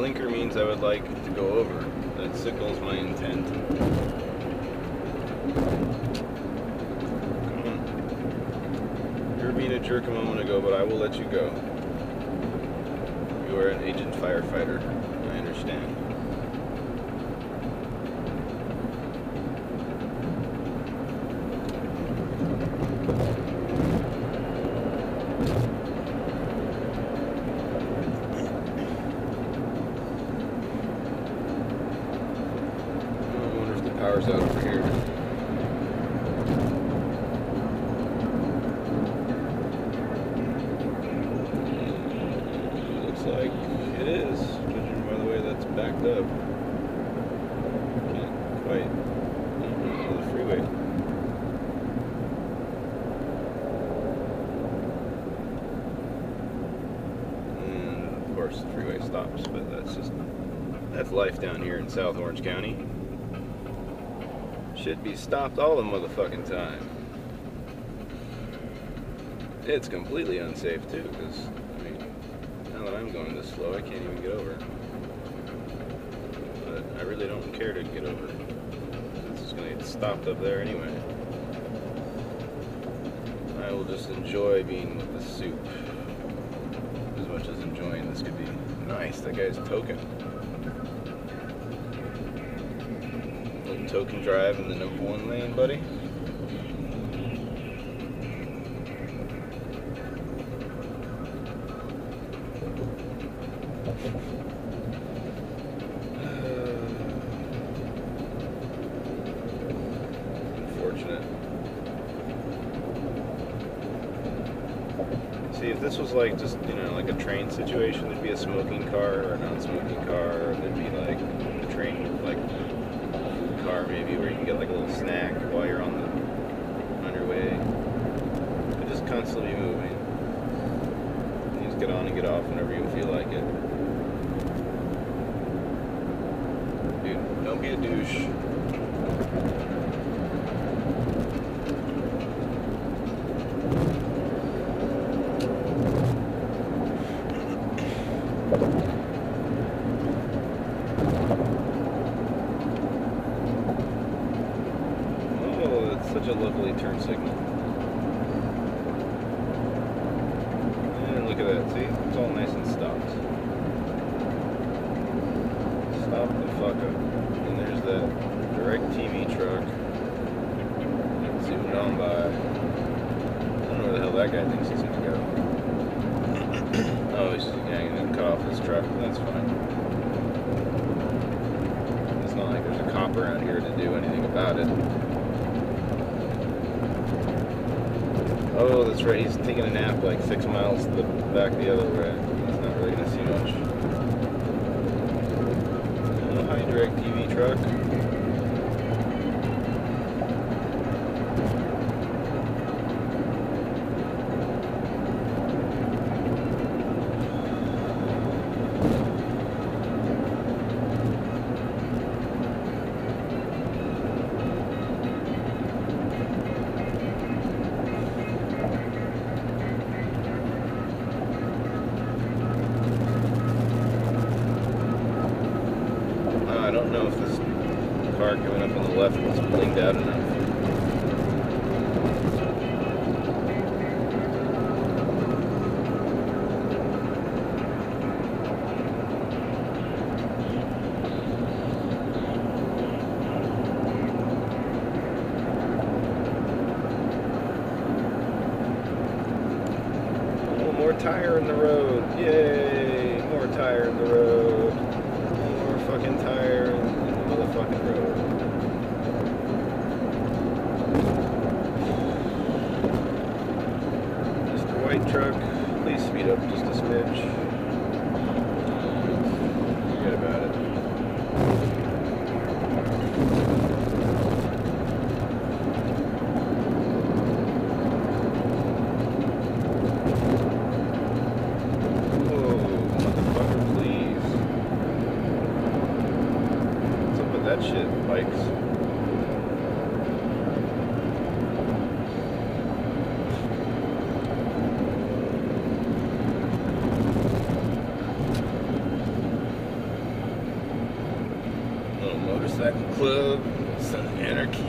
blinker means I would like to go over. That signals my intent. Come on. You're being a jerk a moment ago, but I will let you go. You are an agent firefighter. I understand. Power's out over here. Looks like it is, judging by the way that's backed up. Can't quite on the freeway. And of course the freeway stops, but that's life down here in South Orange County. Should be stopped all the motherfucking time. It's completely unsafe too, because, I mean, now that I'm going this slow, I can't even get over. But I really don't care to get over. This is gonna get stopped up there anyway. I will just enjoy being with the soup as much as enjoying this could be. Nice, that guy's token. Token drive in the #1 lane, buddy. Unfortunate. See, if this was like just, you know, like a train situation, there'd be a smoking car or a non-smoking car, or there'd be like a train with like car maybe where you can get like a little snack while you're on your way. But just constantly moving. You just get on and get off whenever you feel like it. Dude, don't be a douche. Such a lovely turn signal. And look at that, see? It's all nice and stopped. Stop the fuck up. And there's that DirectTV truck. Zooming on by. I don't know where the hell that guy thinks he's gonna go. Oh, he's just gonna cut off his truck. That's fine. It's not like there's a cop around here to do anything about it. Oh, that's right, he's taking a nap like 6 miles to the back the other way. He's not really going to see much. A high DirectTV truck. Car coming up on the left was blinged out enough. Oh, more tire in the road. Yay! More tire in the road. More fucking tire in the motherfucking road. Truck, please speed up just a smidge. Forget about it. Whoa, motherfucker, please. What's up with that shit? Second Club, it's an anarchy.